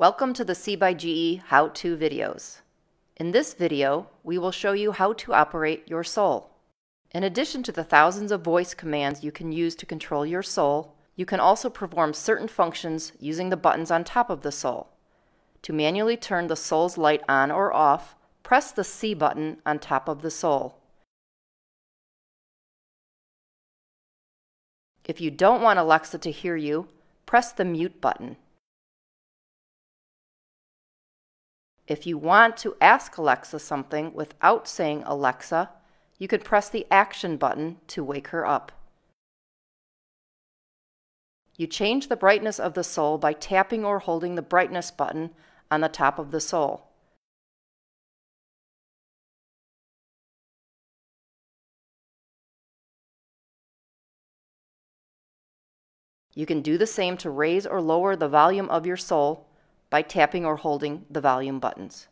Welcome to the C by GE how-to videos. In this video, we will show you how to operate your Sol. In addition to the thousands of voice commands you can use to control your Sol, you can also perform certain functions using the buttons on top of the Sol. To manually turn the Sol's light on or off, press the C button on top of the Sol. If you don't want Alexa to hear you, press the mute button. If you want to ask Alexa something without saying Alexa, you could press the action button to wake her up. You change the brightness of the Sol by tapping or holding the brightness button on the top of the Sol. You can do the same to raise or lower the volume of your Sol by tapping or holding the volume buttons.